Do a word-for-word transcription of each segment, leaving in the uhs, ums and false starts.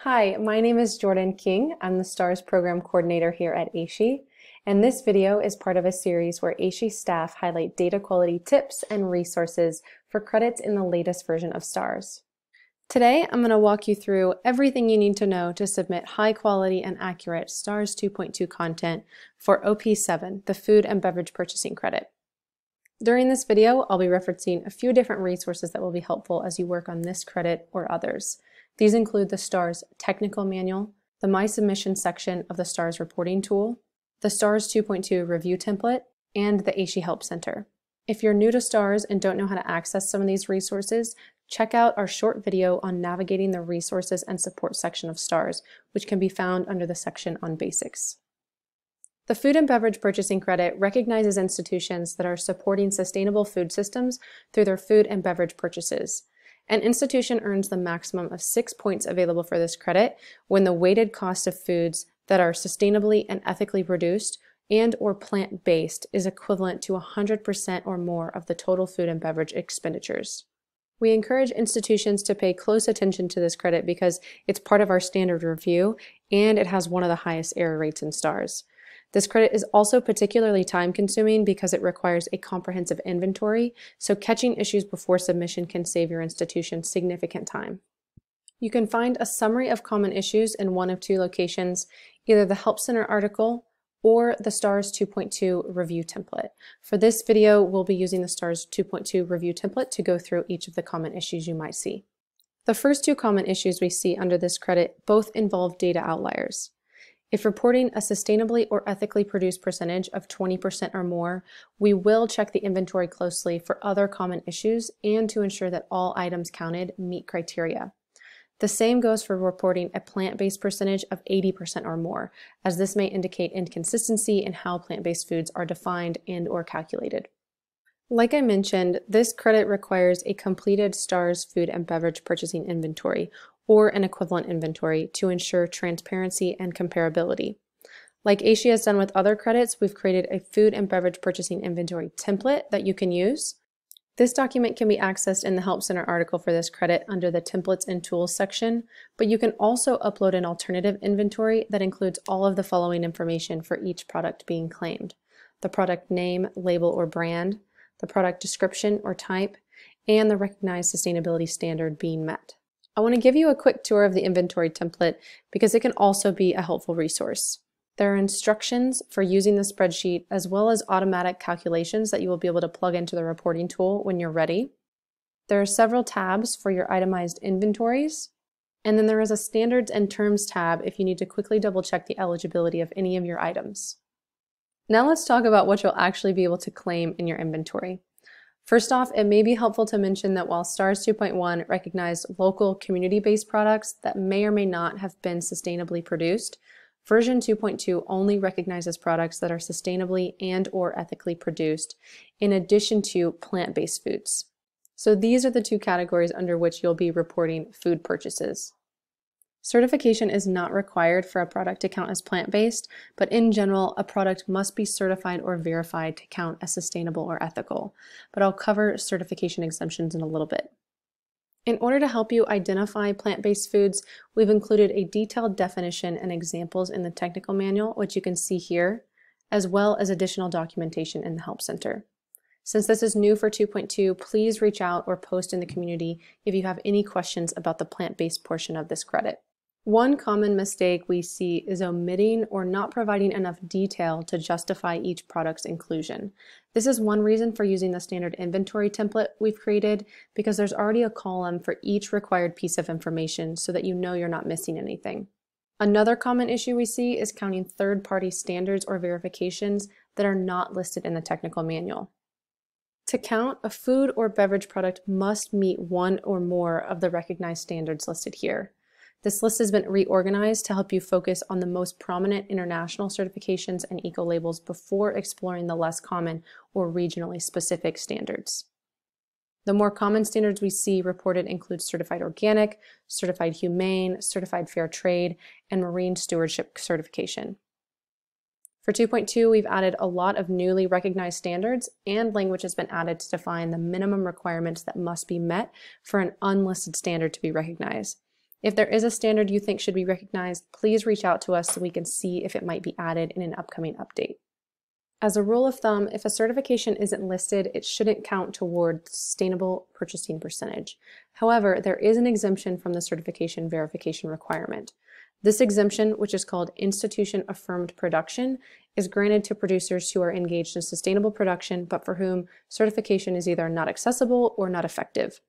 Hi, my name is Jordan King. I'm the STARS Program Coordinator here at AASHE, and this video is part of a series where AASHE staff highlight data quality tips and resources for credits in the latest version of STARS. Today, I'm going to walk you through everything you need to know to submit high-quality and accurate STARS two point two content for O P seven, the Food and Beverage Purchasing Credit. During this video, I'll be referencing a few different resources that will be helpful as you work on this credit or others. These include the STARS Technical Manual, the My Submission section of the STARS Reporting Tool, the STARS two point two Review Template, and the AASHE Help Center. If you're new to STARS and don't know how to access some of these resources, check out our short video on navigating the resources and support section of STARS, which can be found under the section on basics. The Food and Beverage Purchasing Credit recognizes institutions that are supporting sustainable food systems through their food and beverage purchases. An institution earns the maximum of six points available for this credit when the weighted cost of foods that are sustainably and ethically produced and or plant-based is equivalent to one hundred percent or more of the total food and beverage expenditures. We encourage institutions to pay close attention to this credit because it's part of our standard review and it has one of the highest error rates in STARS. This credit is also particularly time-consuming because it requires a comprehensive inventory, so catching issues before submission can save your institution significant time. You can find a summary of common issues in one of two locations, either the Help Center article or the STARS two point two Review Template. For this video, we'll be using the STARS two point two Review Template to go through each of the common issues you might see. The first two common issues we see under this credit both involve data outliers. If reporting a sustainably or ethically produced percentage of twenty percent or more, we will check the inventory closely for other common issues and to ensure that all items counted meet criteria. The same goes for reporting a plant-based percentage of eighty percent or more, as this may indicate inconsistency in how plant-based foods are defined and or calculated. Like I mentioned, this credit requires a completed STARS food and beverage purchasing inventory, or an equivalent inventory, to ensure transparency and comparability. Like AASHE has done with other credits, we've created a food and beverage purchasing inventory template that you can use. This document can be accessed in the Help Center article for this credit under the Templates and Tools section, but you can also upload an alternative inventory that includes all of the following information for each product being claimed: the product name, label, or brand, the product description or type, and the recognized sustainability standard being met. I want to give you a quick tour of the inventory template because it can also be a helpful resource. There are instructions for using the spreadsheet as well as automatic calculations that you will be able to plug into the reporting tool when you're ready. There are several tabs for your itemized inventories, and then there is a standards and terms tab if you need to quickly double check the eligibility of any of your items. Now let's talk about what you'll actually be able to claim in your inventory. First off, it may be helpful to mention that while STARS two point one recognized local community-based products that may or may not have been sustainably produced, version two point two only recognizes products that are sustainably and or ethically produced, in addition to plant-based foods. So these are the two categories under which you'll be reporting food purchases. Certification is not required for a product to count as plant-based, but in general, a product must be certified or verified to count as sustainable or ethical. But I'll cover certification exemptions in a little bit. In order to help you identify plant-based foods, we've included a detailed definition and examples in the technical manual, which you can see here, as well as additional documentation in the Help Center. Since this is new for two point two, please reach out or post in the community if you have any questions about the plant-based portion of this credit. One common mistake we see is omitting or not providing enough detail to justify each product's inclusion. This is one reason for using the standard inventory template we've created, because there's already a column for each required piece of information so that you know you're not missing anything. Another common issue we see is counting third-party standards or verifications that are not listed in the technical manual. To count, a food or beverage product must meet one or more of the recognized standards listed here. This list has been reorganized to help you focus on the most prominent international certifications and eco-labels before exploring the less common or regionally specific standards. The more common standards we see reported include certified organic, certified humane, certified fair trade, and marine stewardship certification. For two point two, we've added a lot of newly recognized standards, and language has been added to define the minimum requirements that must be met for an unlisted standard to be recognized. If there is a standard you think should be recognized, please reach out to us so we can see if it might be added in an upcoming update. As a rule of thumb, if a certification isn't listed, it shouldn't count toward the sustainable purchasing percentage. However, there is an exemption from the certification verification requirement. This exemption, which is called Institution Affirmed Production, is granted to producers who are engaged in sustainable production but for whom certification is either not accessible or not effective.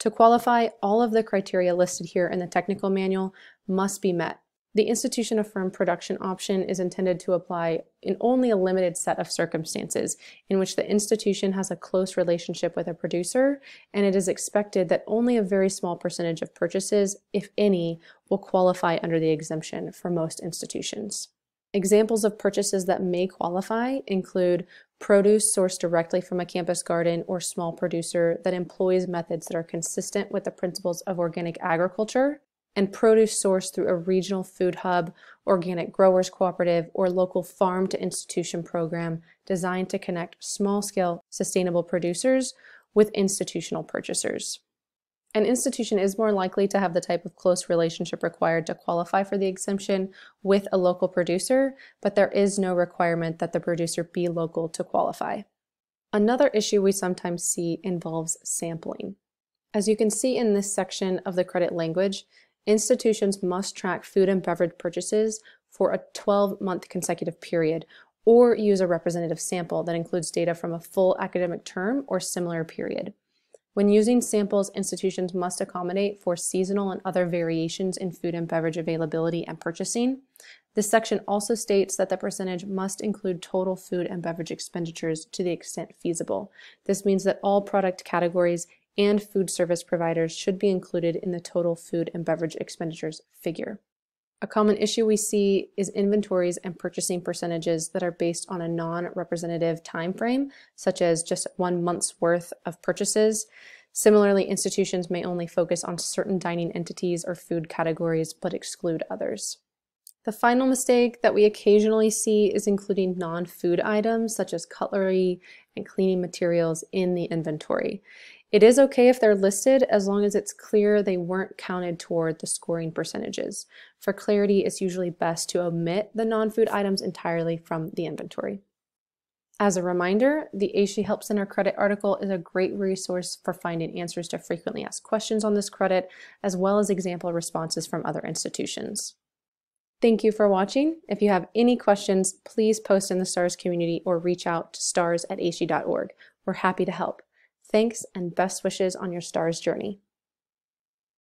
To qualify, all of the criteria listed here in the technical manual must be met. The Institution Affirmed Production option is intended to apply in only a limited set of circumstances in which the institution has a close relationship with a producer, and it is expected that only a very small percentage of purchases, if any, will qualify under the exemption for most institutions. Examples of purchases that may qualify include produce sourced directly from a campus garden or small producer that employs methods that are consistent with the principles of organic agriculture, and produce sourced through a regional food hub, organic growers cooperative, or local farm to institution program designed to connect small-scale sustainable producers with institutional purchasers. An institution is more likely to have the type of close relationship required to qualify for the exemption with a local producer, but there is no requirement that the producer be local to qualify. Another issue we sometimes see involves sampling. As you can see in this section of the credit language, institutions must track food and beverage purchases for a twelve-month consecutive period or use a representative sample that includes data from a full academic term or similar period. When using samples, institutions must accommodate for seasonal and other variations in food and beverage availability and purchasing. This section also states that the percentage must include total food and beverage expenditures to the extent feasible. This means that all product categories and food service providers should be included in the total food and beverage expenditures figure. A common issue we see is inventories and purchasing percentages that are based on a non-representative time frame, such as just one month's worth of purchases. Similarly, institutions may only focus on certain dining entities or food categories, but exclude others. The final mistake that we occasionally see is including non-food items, such as cutlery and cleaning materials, in the inventory. It is okay if they're listed as long as it's clear they weren't counted toward the scoring percentages. For clarity, it's usually best to omit the non-food items entirely from the inventory. As a reminder, the AASHE Help Center credit article is a great resource for finding answers to frequently asked questions on this credit, as well as example responses from other institutions. Thank you for watching. If you have any questions, please post in the STARS community or reach out to stars at A A S H E dot org. We're happy to help. Thanks and best wishes on your STARS journey.